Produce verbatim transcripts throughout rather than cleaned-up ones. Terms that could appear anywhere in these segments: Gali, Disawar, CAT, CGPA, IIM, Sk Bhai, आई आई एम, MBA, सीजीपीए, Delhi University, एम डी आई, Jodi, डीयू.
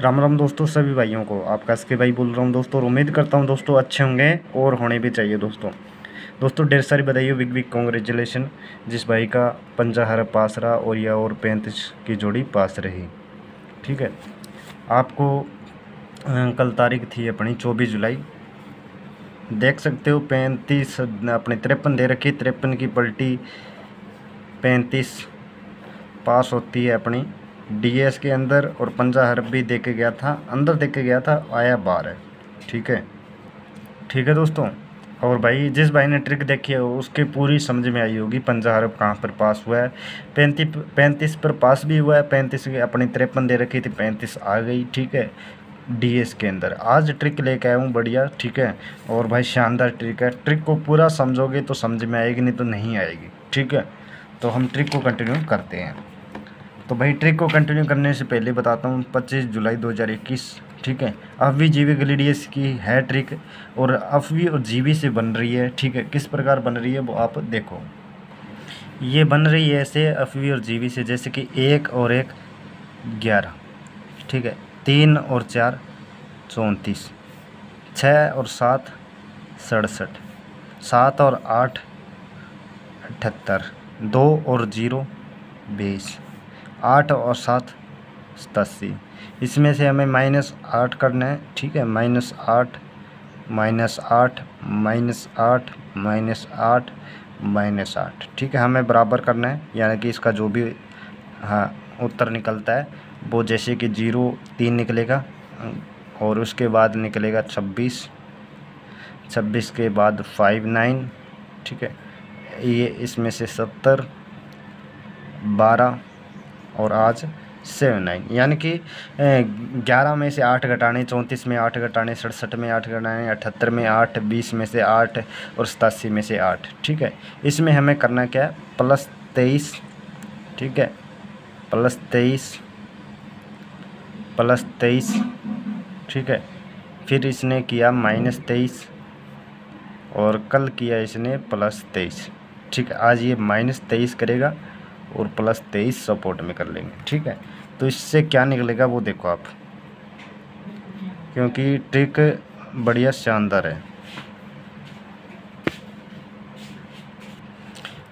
राम राम दोस्तों, सभी भाइयों को आपका एस के भाई बोल रहा हूँ दोस्तों। उम्मीद करता हूँ दोस्तों अच्छे होंगे और होने भी चाहिए दोस्तों। दोस्तों ढेर सारी बधाई, बिग बिग कॉन्ग्रेचुलेशन जिस भाई का पंचाहर पास रहा और या और पैंतीस की जोड़ी पास रही। ठीक है, आपको कल तारीख थी अपनी चौबीस जुलाई, देख सकते हो पैंतीस अपने तिरपन दे रखी, तिरपन की पलटी पैंतीस पास होती है अपनी डीएस के अंदर, और पंचाहर भी दे के गया था, अंदर दे के गया था, आया बाहर है। ठीक है, ठीक है दोस्तों। और भाई जिस भाई ने ट्रिक देखी है उसके पूरी समझ में आई होगी पंचाहर कहाँ पर पास हुआ है। पैंतीस पैंतीस पर पास भी हुआ है, पैंतीस अपनी तिरपन दे रखी थी, पैंतीस आ गई। ठीक है, डीएस के अंदर आज ट्रिक लेके आया हूँ, बढ़िया। ठीक है, और भाई शानदार ट्रिक है, ट्रिक को पूरा समझोगे तो समझ में आएगी, नहीं तो नहीं आएगी। ठीक है, तो हम ट्रिक को कंटिन्यू करते हैं। तो भाई ट्रिक को कंटिन्यू करने से पहले बताता हूँ पच्चीस जुलाई दो हज़ार इक्कीस। ठीक है, अफवी जीवी गली डीएस की है ट्रिक, और अफवी और जीवी से बन रही है। ठीक है, किस प्रकार बन रही है वो आप देखो। ये बन रही है ऐसे अफवी और जीवी से, जैसे कि एक और एक ग्यारह, ठीक है, तीन और चार चौंतीस, छः और सात सड़सठ, सात और आठ अठहत्तर, दो और ज़ीरो बीस, आठ और सात सतासी। इसमें से हमें माइनस आठ करना है। ठीक है, माइनस आठ माइनस आठ माइनस आठ माइनस आठ माइनस आठ। ठीक है, हमें बराबर करना है, यानी कि इसका जो भी हाँ उत्तर निकलता है वो, जैसे कि जीरो तीन निकलेगा और उसके बाद निकलेगा छब्बीस, छब्बीस के बाद फाइव नाइन। ठीक है, ये इसमें से सत्तर, बारह और आज सेवन नाइन, यानी कि ग्यारह में से आठ घटाने, चौंतीस में आठ घटाने, सड़सठ में आठ घटाने, अठहत्तर में आठ, बीस में से आठ और सतासी में से आठ। ठीक है, इसमें हमें करना क्या है, प्लस तेईस। ठीक है, प्लस तेईस प्लस तेईस। ठीक है, फिर इसने किया माइनस तेईस और कल किया इसने प्लस तेईस। ठीक है, आज ये माइनस तेईस करेगा और प्लस तेईस सपोर्ट में कर लेंगे। ठीक है, तो इससे क्या निकलेगा वो देखो आप, क्योंकि ट्रिक बढ़िया शानदार है।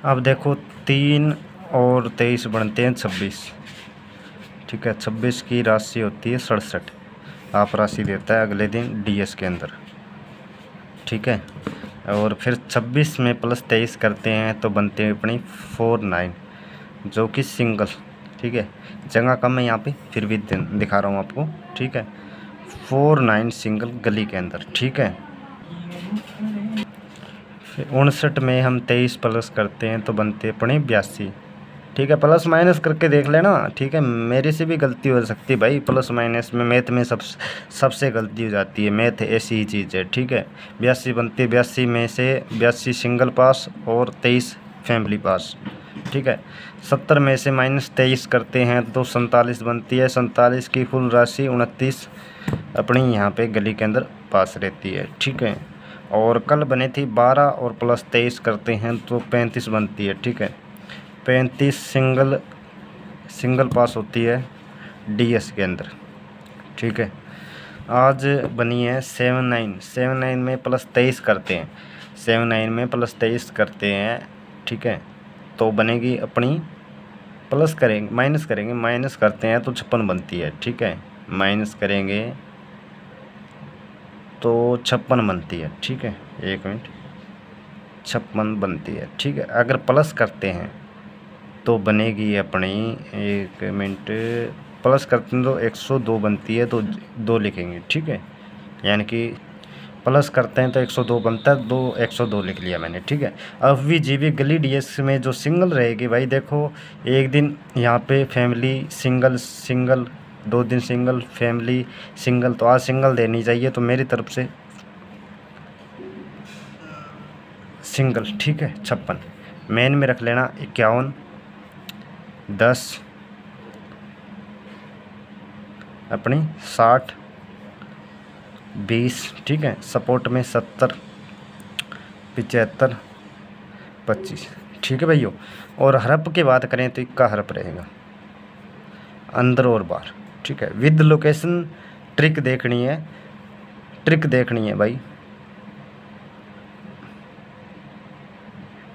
अब देखो तीन और तेईस बनते हैं छब्बीस। ठीक है, छब्बीस की राशि होती है सड़सठ, आप राशि देता है अगले दिन डीएस के अंदर। ठीक है, और फिर छब्बीस में प्लस तेईस करते हैं तो बनते हैं अपनी फोर नाइन, जो कि सिंगल। ठीक है, जगह कम है यहाँ पे, फिर भी दिखा रहा हूँ आपको। ठीक है, फोर नाइन सिंगल गली के अंदर। ठीक है, फिर उनसठ में हम तेईस प्लस करते हैं तो बनते अपने बयासी। ठीक है, प्लस माइनस करके देख लेना। ठीक है, मेरे से भी गलती हो सकती है भाई, प्लस माइनस में मैथ में सब सबसे गलती हो जाती है, मैथ ऐसी ही चीज़ है। ठीक है, बयासी बनती है, बयासी में से बयासी सिंगल पास और तेईस फैमिली पास। ठीक है, सत्तर में से माइनस तेईस करते हैं तो सैंतालीस बनती है, सैंतालीस की कुल राशि उनतीस अपनी यहाँ पे गली के अंदर पास रहती है। ठीक है, और कल बनी थी बारह और प्लस तेईस करते हैं तो पैंतीस बनती है। ठीक है, पैंतीस सिंगल सिंगल पास होती है डीएस के अंदर। ठीक है, आज बनी है सेवन नाइन, सेवन नाइन में प्लस तेईस करते हैं, सेवन नाइन में प्लस तेईस करते हैं। ठीक है, तो बनेगी अपनी, प्लस करेंगे माइनस करेंगे, माइनस करते हैं तो छप्पन बनती है। ठीक है, माइनस करेंगे तो छप्पन बनती है। ठीक है, एक मिनट, छप्पन बनती है। ठीक है, अगर प्लस करते हैं तो बनेगी अपनी, एक मिनट, प्लस करते हैं तो एक सौ दो बनती है, तो दो लिखेंगे। ठीक है, यानी कि प्लस करते हैं तो एक सौ दो बनता है, दो एक सौ दो लिख लिया मैंने। ठीक है, अब भी जीवी गली डीएस में जो सिंगल रहेगी भाई, देखो एक दिन यहाँ पे फैमिली सिंगल सिंगल, दो दिन सिंगल फैमिली सिंगल, तो आज सिंगल देनी चाहिए, तो मेरी तरफ से सिंगल। ठीक है, छप्पन मेन में रख लेना, इक्यावन दस अपनी साठ बीस। ठीक है, सपोर्ट में सत्तर पचहत्तर पच्चीस। ठीक है भैया, और हरप की बात करें तो इक्का हरप रहेगा अंदर और बाहर। ठीक है। विद लोकेशन ट्रिक देखनी है, ट्रिक देखनी है भाई।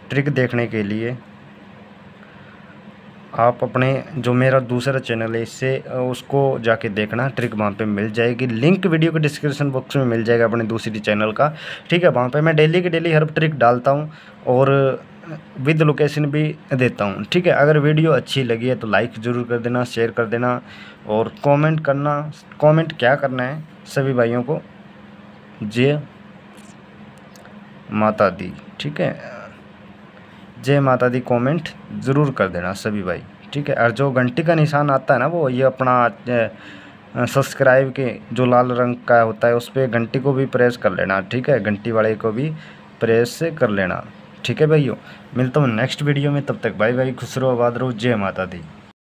ट्रिक देखने के लिए आप अपने जो मेरा दूसरा चैनल है इससे उसको जाके देखना, ट्रिक वहाँ पे मिल जाएगी। लिंक वीडियो के डिस्क्रिप्शन बॉक्स में मिल जाएगा अपने दूसरी चैनल का, ठीक है। वहाँ पे मैं डेली की डेली हर ट्रिक डालता हूँ और विद लोकेशन भी देता हूँ, ठीक है। अगर वीडियो अच्छी लगी है तो लाइक ज़रूर कर देना, शेयर कर देना और कॉमेंट करना। कॉमेंट क्या करना है सभी भाइयों को, जय माता दी, ठीक है। जय माता दी कमेंट ज़रूर कर देना सभी भाई, ठीक है। और जो घंटी का निशान आता है ना वो ये अपना सब्सक्राइब के जो लाल रंग का होता है उस पर घंटी को भी प्रेस कर लेना, ठीक है। घंटी वाले को भी प्रेस कर लेना, ठीक है भाइयों। मिलता हूँ नेक्स्ट वीडियो में, तब तक भाई भाई खुश रहो, आबाद रहो, जय माता दी।